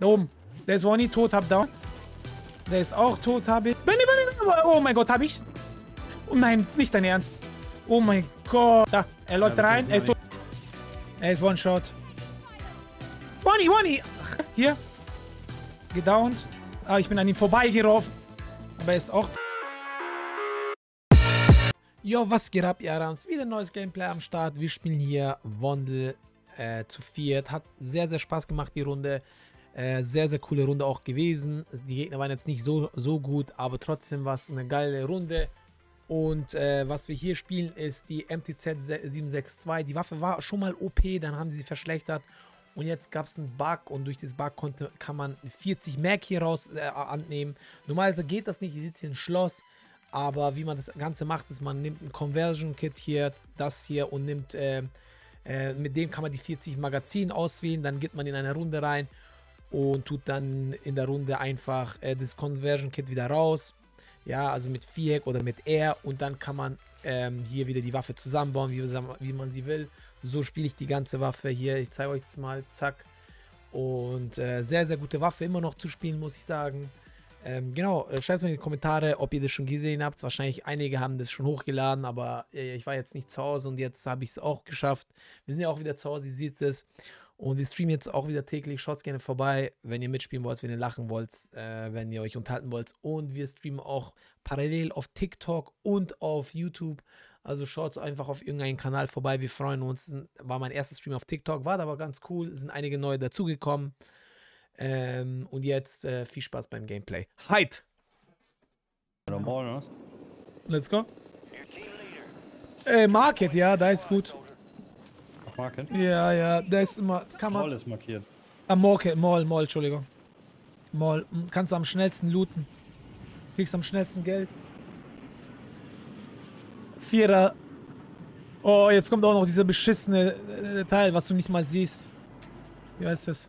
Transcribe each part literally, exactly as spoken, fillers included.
Da oben. Der ist Oney tot, hab down. Der ist auch tot, hab ich. Oh mein Gott, hab ich. Oh nein, nicht dein Ernst. Oh mein Gott. Da, er läuft ja, rein. Er ist tot. Er ist One-Shot. Oney, Oney. Hier. Gedownt. Ah, ich bin an ihm vorbeigelaufen. Aber er ist auch... Jo, was geht ab, ihr Arams? Wieder ein neues Gameplay am Start. Wir spielen hier Vondel äh, zu viert. Hat sehr, sehr Spaß gemacht, die Runde. Äh, sehr, sehr coole Runde auch gewesen. Die Gegner waren jetzt nicht so, so gut, aber trotzdem war es eine geile Runde. Und äh, was wir hier spielen, ist die M T Z sieben sechs zwei. Die Waffe war schon mal O P, dann haben sie sie verschlechtert. Und jetzt gab es einen Bug und durch dieses Bug konnte, kann man vierzig Mark hier raus äh, annehmen. Normalerweise geht das nicht, ihr seht hier ein Schloss. Aber wie man das Ganze macht, ist, man nimmt ein Conversion-Kit hier, das hier und nimmt, äh, äh, mit dem kann man die vierzig Magazin auswählen. Dann geht man in eine Runde rein und tut dann in der Runde einfach äh, das Conversion-Kit wieder raus. Ja, also mit Viereck oder mit R und dann kann man ähm, hier wieder die Waffe zusammenbauen, wie, wie man sie will. So spiele ich die ganze Waffe hier. Ich zeige euch das mal, zack. Und äh, sehr, sehr gute Waffe immer noch zu spielen, muss ich sagen. Ähm, genau, schreibt mir in die Kommentare, ob ihr das schon gesehen habt. Wahrscheinlich einige haben das schon hochgeladen, aber äh, ich war jetzt nicht zu Hause und jetzt habe ich es auch geschafft. Wir sind ja auch wieder zu Hause, ihr seht es. Und wir streamen jetzt auch wieder täglich. Schaut gerne vorbei, wenn ihr mitspielen wollt, wenn ihr lachen wollt, äh, wenn ihr euch unterhalten wollt. Und wir streamen auch parallel auf TikTok und auf YouTube. Also schaut einfach auf irgendeinen Kanal vorbei. Wir freuen uns. War mein erstes Stream auf TikTok, war aber ganz cool. Sind einige neue dazugekommen. Ähm, und jetzt äh, viel Spaß beim Gameplay. Halt! Let's go. Ey, Market, ja, da ist gut. Auf Market? Ja, ja, da ist immer... Kann man, Mall ist markiert. Ah, Market, Mall, Mall, Entschuldigung. Mall, kannst du am schnellsten looten. Kriegst am schnellsten Geld. Vierer. Oh, jetzt kommt auch noch dieser beschissene äh, Teil, was du nicht mal siehst. Wie heißt das?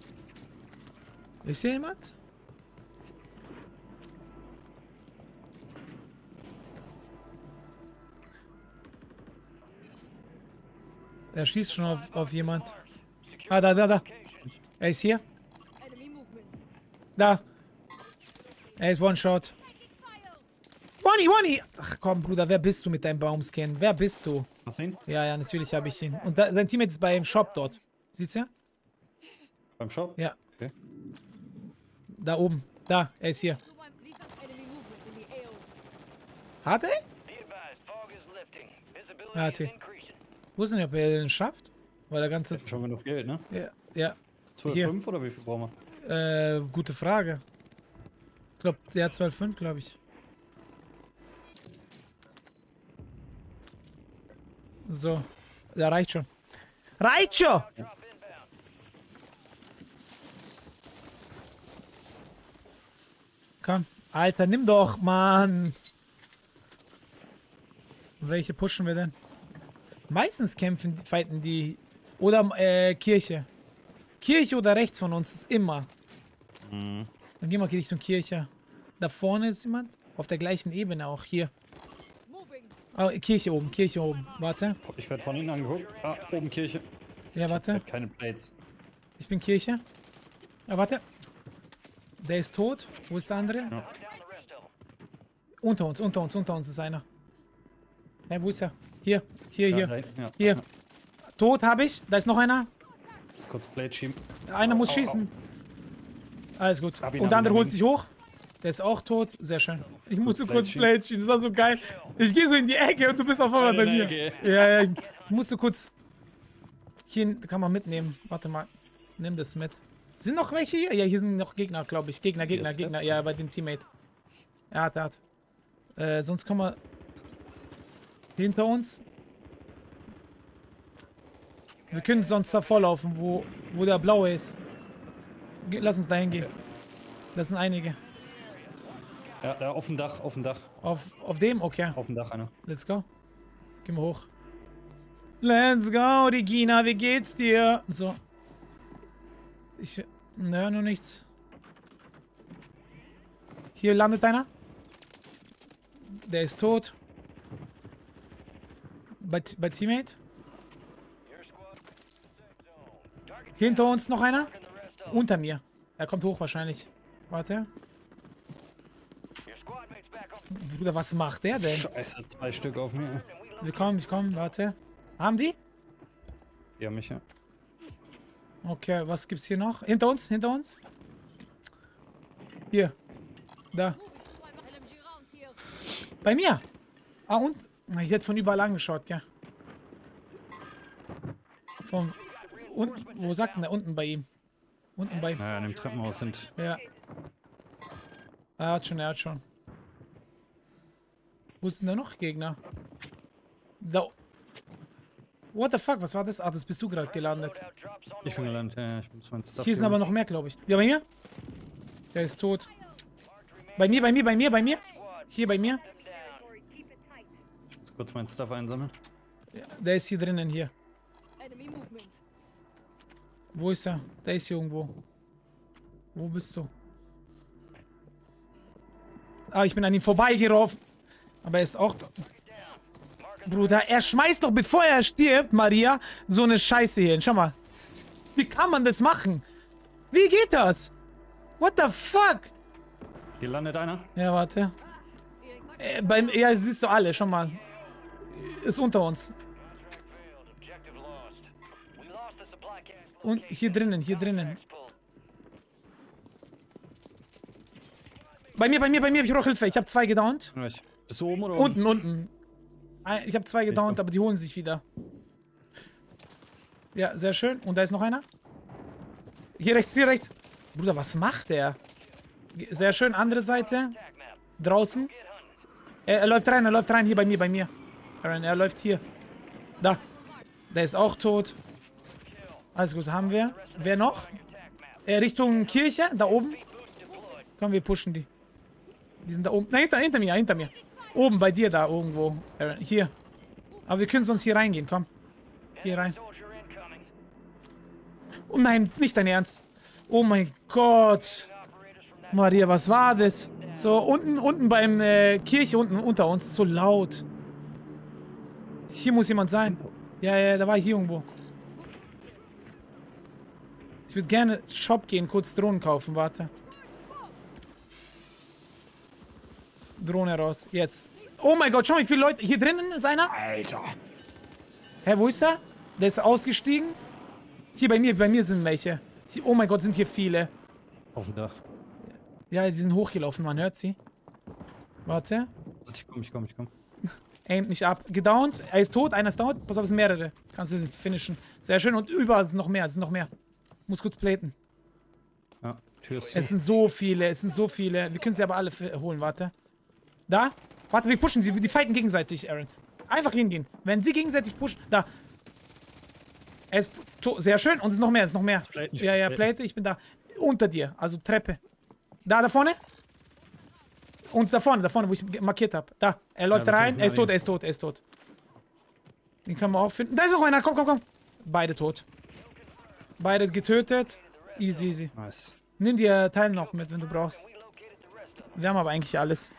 Ist hier jemand? Der schießt schon auf, auf jemand. Ah, da, da, da. Er ist hier. Da. Er ist One-Shot. Oney, Oney! Ach komm, Bruder, wer bist du mit deinem Baumscan? Wer bist du? Hast du ihn? Ja, ja, natürlich habe ich ihn. Und da, dein Teammate ist beim Shop dort. Sieht's ja? Beim Shop? Ja. Okay. Da oben. Da, er ist hier. Hat er? Hat er. Wo ist denn, ob er den schafft? Weil der ganze... Schon genug Geld, ne? Ja. Ja. zwölf Komma fünf oder wie viel brauchen wir? Äh, gute Frage. Ich glaube, der hat zwölf Komma fünf, glaube ich. So. Da ja, reicht schon. Reicht schon! Ja. Alter, nimm doch, Mann. Welche pushen wir denn? Meistens kämpfen, fighten die. Oder äh, Kirche. Kirche oder rechts von uns ist immer. Mhm. Dann gehen wir Richtung Kirche. Da vorne ist jemand. Auf der gleichen Ebene auch hier. Oh, Kirche oben, Kirche oben. Warte. Ich werde von hinten angeguckt. Ah, oben Kirche. Ja, warte. Ich hab keine Plates. Ich bin Kirche. Ja, warte. Der ist tot. Wo ist der andere? Ja. Unter uns, unter uns, unter uns ist einer. Hey, wo ist er? Hier, hier, ja, hier. Rein, ja. Hier. Ja. Tot habe ich. Da ist noch einer. Kurz Plate schieben. Einer au, muss au, schießen. Au. Alles gut. Ihn, und der andere holt sich hoch. Der ist auch tot. Sehr schön. Ich kurz musste kurz Plate schieben. Das war so geil. Ich gehe so in die Ecke und du bist auf einmal bei mir. Ja, ja. Ich musste kurz... Hier kann man mitnehmen. Warte mal. Nimm das mit. Sind noch welche hier? Ja, hier sind noch Gegner, glaube ich. Gegner, Gegner, yes, Gegner. Ja, bei dem Teammate. Er hat, er hat. Äh, sonst kommen wir hinter uns. Wir können sonst da vorlaufen, wo, wo der blaue ist. Lass uns da hingehen. Das sind einige. Ja, da auf dem Dach, auf dem Dach. Auf, auf dem? Okay. Auf dem Dach einer. Let's go. Gehen wir hoch. Let's go, Regina, wie geht's dir? So. Ich. Naja, nur nichts. Hier landet einer. Der ist tot. Bei, bei Teammate. Hinter uns noch einer. Unter mir. Er kommt hoch wahrscheinlich. Warte. Bruder, was macht der denn? Scheiße, zwei Stück auf mir. Wir kommen, ich komme, warte. Haben die? Ja, mich, ja. Okay, was gibt's hier noch? Hinter uns, hinter uns. Hier. Da. Bei mir. Ah, und? Ich hätte von überall angeschaut, gell. Von unten, wo sagt denn der? Unten bei ihm. Unten bei ihm. Naja, in dem Treppenhaus sind. Ja. Er hat schon, er hat schon. Wo sind da noch Gegner? Da. What the fuck, was war das? Ah, das bist du gerade gelandet. Ich bin gelandet, ja, ich bin zu meinem Stuff. Hier sind aber noch mehr, glaube ich. Ja, bei mir? Der ist tot. Bei mir, bei mir, bei mir, bei mir. Hier, bei mir. Ich muss kurz meinen Stuff einsammeln. Ja, der ist hier drinnen, hier. Wo ist er? Der ist hier irgendwo. Wo bist du? Ah, ich bin an ihm vorbeigelaufen. Aber er ist auch... Bruder, er schmeißt doch, bevor er stirbt, Maria, so eine Scheiße hier hin. Schau mal. Wie kann man das machen? Wie geht das? What the fuck? Hier landet einer. Ja, warte. Äh, beim, ja, siehst du alle, schau mal. Ist unter uns. Und hier drinnen, hier drinnen. Bei mir, bei mir, bei mir, ich brauche Hilfe. Ich habe zwei gedownt. Bist du oben oder unten? Unten, unten. Ich habe zwei gedownt, aber die holen sich wieder. Ja, sehr schön. Und da ist noch einer. Hier rechts, hier rechts. Bruder, was macht der? Sehr schön, andere Seite. Draußen. Er, er läuft rein, er läuft rein. Hier bei mir, bei mir. Aaron, er läuft hier. Da. Der ist auch tot. Alles gut, haben wir. Wer noch? Er Richtung Kirche, da oben. Komm, wir pushen die. Die sind da oben. Nein, hinter, hinter mir, hinter mir. Oben, bei dir da irgendwo. Aaron, hier. Aber wir können sonst hier reingehen, komm. Hier rein. Oh nein, nicht dein Ernst. Oh mein Gott. Maria, was war das? So, unten, unten beim äh, Kirche, unten unter uns. So laut. Hier muss jemand sein. Ja, ja, da war ich hier irgendwo. Ich würde gerne Shop gehen, kurz Drohnen kaufen, warte. Drohne raus, jetzt. Oh mein Gott, schau mal, wie viele Leute. Hier drinnen ist einer. Alter. Hä, wo ist er? Der ist ausgestiegen. Hier bei mir, bei mir sind welche. Hier, oh mein Gott, sind hier viele. Auf dem Dach. Ja, die sind hochgelaufen, man hört sie. Warte. Ich komm, ich komm, ich komm. Aimt nicht ab. Gedownt, er ist tot, einer ist down. Pass auf, es sind mehrere. Kannst du finishen. Sehr schön und überall sind noch mehr, es sind noch mehr. Muss kurz platen. Ja, Tür ist zu. Es sind so viele, es sind so viele. Wir können sie aber alle holen, warte. Da. Warte, wir pushen sie. Die fighten gegenseitig, Aaron. Einfach hingehen. Wenn sie gegenseitig pushen. Da. Er ist sehr schön. Und es ist noch mehr, es ist noch mehr. Ich ja, ja, Plate. Ich bin da. Unter dir. Also Treppe. Da, da vorne. Und da vorne, da vorne, wo ich markiert habe. Da. Er läuft ja, rein. Er ist tot, er ist tot, er ist tot. Den kann man auch finden. Da ist noch einer. Komm, komm, komm. Beide tot. Beide getötet. Easy, easy. Nice. Nimm dir Teil noch mit, wenn du brauchst. Wir haben aber eigentlich alles.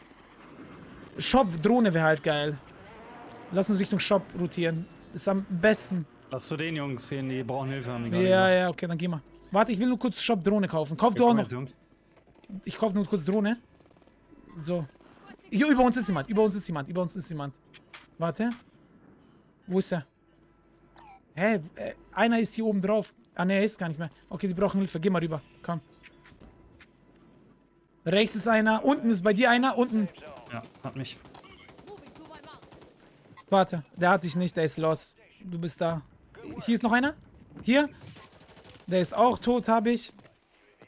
Shop-Drohne wäre halt geil. Lass uns Richtung Shop rotieren. Ist am besten. Lass du den Jungs sehen, die brauchen Hilfe. Haben die ja, gesagt. Ja, okay, dann geh mal. Warte, ich will nur kurz Shop-Drohne kaufen. Kauf du auch noch. Jungs. Ich kauf nur kurz Drohne. So. Hier, über uns ist jemand, über uns ist jemand, über uns ist jemand. Warte. Wo ist er? Hä? Hey, einer ist hier oben drauf. Ah, ne, er ist gar nicht mehr. Okay, die brauchen Hilfe. Geh mal rüber. Komm. Rechts ist einer. Unten ist bei dir einer. Unten. Ja, hat mich. Warte, der hat dich nicht, der ist lost. Du bist da. Hier ist noch einer. Hier. Der ist auch tot, habe ich.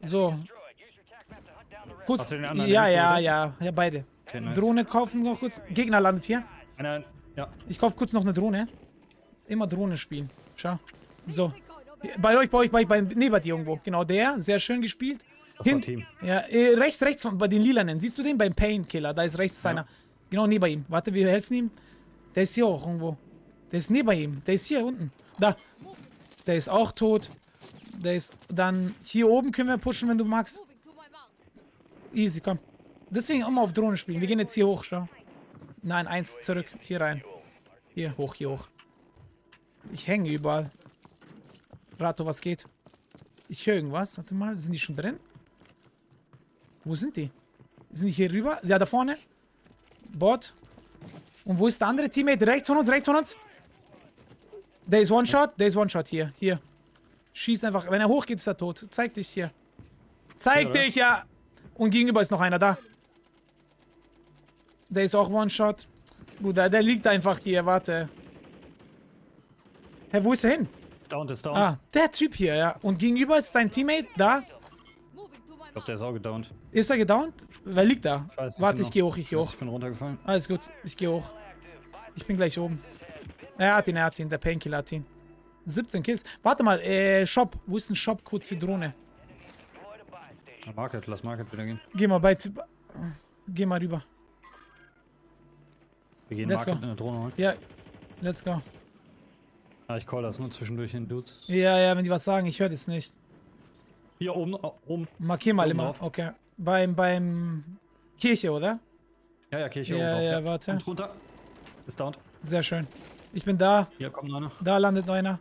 So. Kurz. Ja, ja, ja. Ja, beide. Okay, nice. Drohne kaufen noch kurz. Gegner landet hier. Einer, ja. Ich kaufe kurz noch eine Drohne. Immer Drohne spielen. Schau. So. Bei euch, bei euch, bei, bei, nee, bei dir irgendwo. Genau, der. Sehr schön gespielt. Hin, Team. Ja, äh, rechts, rechts, bei den Lilanen. Siehst du den? Beim Painkiller. Da ist rechts ja. Einer. Genau, neben ihm. Warte, wir helfen ihm. Der ist hier auch irgendwo. Der ist neben ihm. Der ist hier unten. Da. Der ist auch tot. Der ist dann... Hier oben können wir pushen, wenn du magst. Easy, komm. Deswegen immer auf Drohnen spielen. Wir gehen jetzt hier hoch, schau. Nein, eins zurück. Hier rein. Hier, hoch, hier hoch. Ich hänge überall. Rato, was geht? Ich höre irgendwas. Warte mal, sind die schon drin? Wo sind die? Sind die hier rüber? Ja, da vorne. Bot. Und wo ist der andere Teammate? Rechts von uns, rechts von uns. Der ist One Shot, der ist One Shot hier, hier. Schießt einfach. Wenn er hochgeht, ist er tot. Zeig dich hier. Zeig ja, dich, ja. Und gegenüber ist noch einer da. Der ist auch One Shot. Gut, der, der liegt einfach hier. Warte. Hä, wo ist er hin? Ist down, ist down. Ah, der Typ hier, ja. Und gegenüber ist sein Teammate da. Ich glaube, der ist auch gedownt. Ist er gedownt? Wer liegt da? Ich weiß, warte, ich gehe hoch, ich gehe hoch. Ich bin runtergefallen. Alles gut, ich gehe hoch. Ich bin gleich oben. Er hat ihn, er hat ihn, der Painkiller hat ihn. siebzehn Kills. Warte mal, äh, Shop. Wo ist ein Shop kurz für Drohne? Market, lass Market wieder gehen. Geh mal bei... Geh mal rüber. Wir gehen Market in der Drohne holen. Ja, let's go. Ah, ich call das nur zwischendurch hin, Dudes. Ja, ja, wenn die was sagen, ich höre das nicht. Hier oben, oben. Markier mal oben immer, drauf. Okay. Beim, beim... Kirche, oder? Ja, ja, Kirche ja, oben drauf. Ja, ja, warte. Und runter. Ist down. Sehr schön. Ich bin da. Hier kommt noch einer. Da landet noch einer.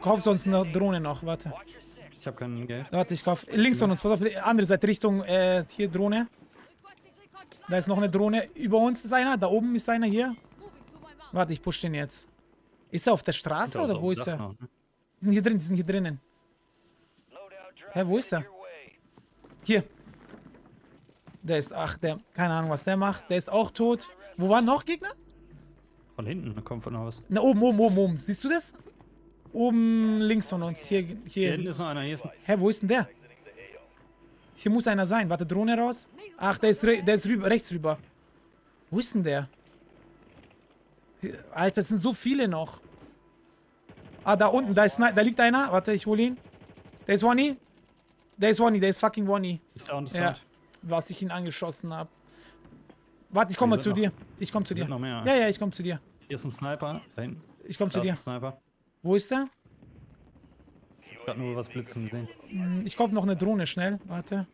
Kauf sonst eine Drohne noch, warte. Ich hab keinen Geld. Warte, ich kauf. Links von uns, pass auf, andere Seite, Richtung, äh, hier Drohne. Da ist noch eine Drohne. Über uns ist einer, da oben ist einer hier. Warte, ich push den jetzt. Ist er auf der Straße oder wo ist er? Die sind hier drin, die sind hier drinnen. Hä, wo ist er? Hier. Der ist, ach, der, keine Ahnung, was der macht. Der ist auch tot. Wo waren noch Gegner? Von hinten, kommt von Haus. Na, oben, oben, oben, oben. Siehst du das? Oben links von uns. Hier, hier. Hier hinten ist noch einer. Hier ist ein... Hä, wo ist denn der? Hier muss einer sein. Warte, Drohne raus. Ach, der ist, der ist rüber, rechts rüber. Wo ist denn der? Alter, es sind so viele noch. Ah, da unten, da ist, da liegt einer. Warte, ich hole ihn. Der ist Oney. Der ist Oney, der ist fucking Oney. Ist down, ist down. Ja, was ich ihn angeschossen habe. Warte, ich komme mal zu noch, dir. Ich komme zu dir. Noch mehr. Ja, ja, ich komme zu dir. Hier ist ein Sniper. Da hinten. Ich komme zu dir. Sniper. Wo ist der? Ich hab nur was blitzen sehen. Ich kaufe noch eine Drohne schnell. Warte.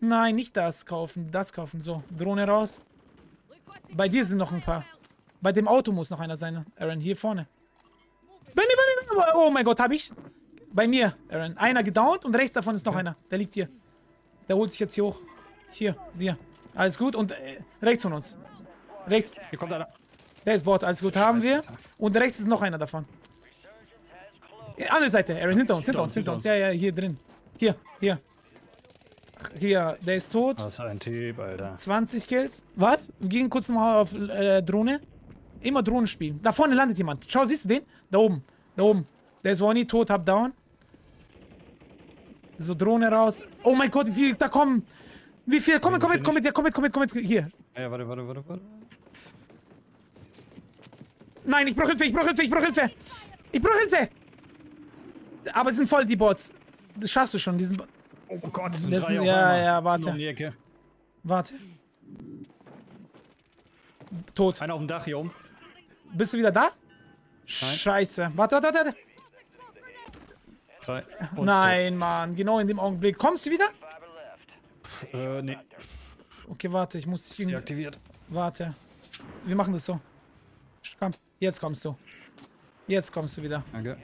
Nein, nicht das kaufen. Das kaufen. So, Drohne raus. Bei dir sind noch ein paar. Bei dem Auto muss noch einer sein. Aaron, hier vorne. Oh mein Gott, hab ich. Bei mir, Aaron. Einer gedownt und rechts davon ist noch ja. einer. Der liegt hier. Der holt sich jetzt hier hoch. Hier, dir. Alles gut und äh, rechts von uns. Rechts. Hier kommt einer. Der ist Bord. Alles gut, haben wir. Und rechts ist noch einer davon. Andere Seite, Aaron. Hinter uns, hinter uns, hinter uns. Ja, ja, hier drin. Hier, hier. Hier, der ist tot. Was ein Typ, Alter. zwanzig Kills. Was? Wir gehen kurz nochmal auf äh, Drohne. Immer Drohnen spielen. Da vorne landet jemand. Schau, siehst du den? Da oben. Da oben. Der ist Oney, tot, hab down. So, Drohne raus. Oh mein Gott, wie viele da kommen. Wie viel? Komm mit, komm mit, komm mit, ja, komm mit, komm mit, komm mit, hier. Ja, warte, warte, warte, warte. Nein, ich brauch Hilfe, ich brauch Hilfe, ich brauch Hilfe. Ich brauch Hilfe. Aber es sind voll die Bots. Das schaffst du schon, diesen. Oh Gott, das sind drei sind, auf ja, einmal. Ja, warte. Um die Ecke. Warte. Tot. Einer auf dem Dach hier oben. Bist du wieder da? Nein. Scheiße. Warte, warte, warte, warte. Und nein, tot. Mann, genau in dem Augenblick. Kommst du wieder? Äh, nee. Okay, warte, ich muss dich irgendwie... Deaktiviert. Warte. Wir machen das so. Komm, jetzt kommst du. Jetzt kommst du wieder. Danke. Okay.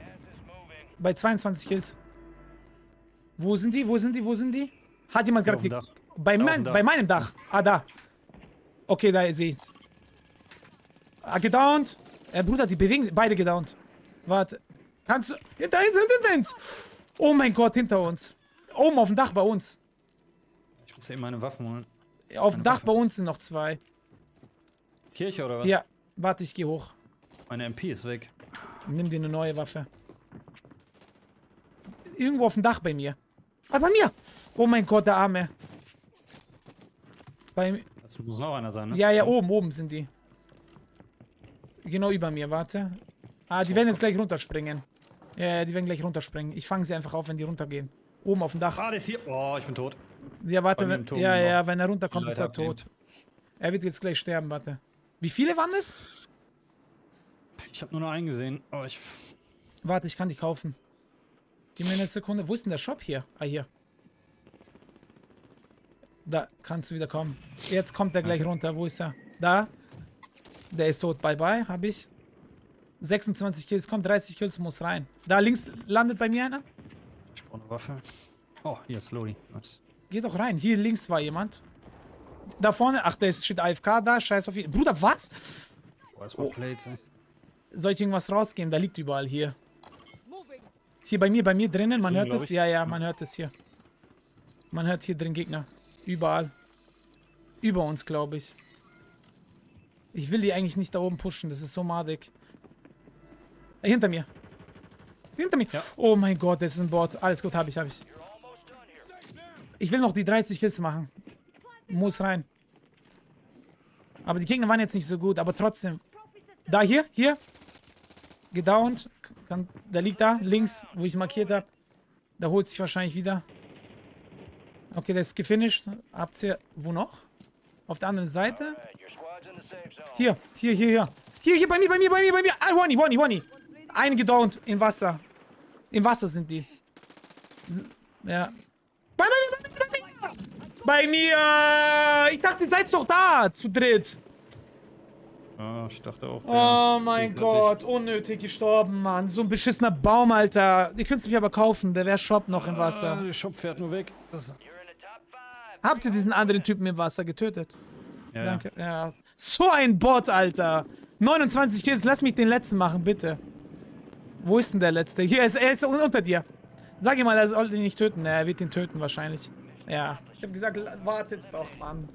Bei zweiundzwanzig Kills. Wo sind die? Wo sind die? Wo sind die? Hat jemand gerade... Ge bei, mein, bei meinem Dach. Ah, da. Okay, da sehe ich. Ah, gedownt. Äh, Bruder, die bewegen... Beide gedownt. Warte. Kannst du... Hinter uns, hinter uns! Oh mein Gott, hinter uns. Oben auf dem Dach bei uns. Ich muss eben meine Waffen holen. Auf dem Dach Waffe. Bei uns sind noch zwei. Kirche oder was? Ja, warte, ich gehe hoch. Meine M P ist weg. Nimm dir eine neue Waffe. Irgendwo auf dem Dach bei mir. Ah, bei mir! Oh mein Gott, der Arme. Bei mir. Das muss noch einer sein, ne? Ja, ja, oben, oben sind die. Genau über mir, warte. Ah, die werden jetzt gleich runterspringen. Ja, die werden gleich runterspringen. Ich fange sie einfach auf, wenn die runtergehen. Oben auf dem Dach. Ah, der ist hier. Oh, ich bin tot. Ja, warte, wenn, ja, ja, wenn er runterkommt, ist er tot. Er wird jetzt gleich sterben, warte. Wie viele waren das? Ich habe nur noch einen gesehen. Oh, ich... Warte, ich kann dich kaufen. Gib mir eine Sekunde. Wo ist denn der Shop hier? Ah, hier. Da kannst du wieder kommen. Jetzt kommt er gleich okay. runter. Wo ist er? Da. Der ist tot. Bye, bye. Hab ich. sechsundzwanzig Kills. Kommt, dreißig Kills muss rein. Da links landet bei mir einer. Ich brauche eine Waffe. Oh, hier ist Lodi. Nice. Geh doch rein. Hier links war jemand. Da vorne. Ach, der steht A F K da. Scheiß auf ihn. Bruder, was? Oh. Soll ich irgendwas rausgeben? Da liegt überall hier. Hier bei mir, bei mir drinnen. Man hört es. Ja, ja, man hört es hier. Man hört hier drin Gegner. Überall. Über uns, glaube ich. Ich will die eigentlich nicht da oben pushen. Das ist so madig. Hinter mir. Hinter mir. Ja. Oh mein Gott, das ist ein Bot. Alles gut, habe ich, habe ich. Ich will noch die dreißig Kills machen. Muss rein. Aber die Gegner waren jetzt nicht so gut, aber trotzdem. Da, hier, hier. Gedownt. Da liegt da, links, wo ich markiert habe. Da holt sich wahrscheinlich wieder. Okay, der ist gefinisht. Habt ihr, wo noch? Auf der anderen Seite. Hier, hier, hier, hier. Hier, hier, bei mir, bei mir, bei mir, bei mir. Ah, Oney, Oney, Oney. Eingedownt im Wasser. Im Wasser sind die. Ja. Bei mir, bei mir, bei mir. Ich dachte, ihr seid doch da, zu dritt. Ah, ich dachte auch. Oh mein Gott, unnötig gestorben, Mann. So ein beschissener Baum, Alter. Ihr könnt es mich aber kaufen, der wäre Shop noch im Wasser. Ah, der Shop fährt nur weg. Habt ihr diesen anderen Typen im Wasser getötet? Ja. Danke. Ja. So ein Bot, Alter. neunundzwanzig Kills, lass mich den letzten machen, bitte. Wo ist denn der letzte? Hier, er ist, er ist unter dir. Sag ihm mal, er soll ihn nicht töten. Er wird ihn töten wahrscheinlich. Ja. Ich hab gesagt, wartet's doch, Mann.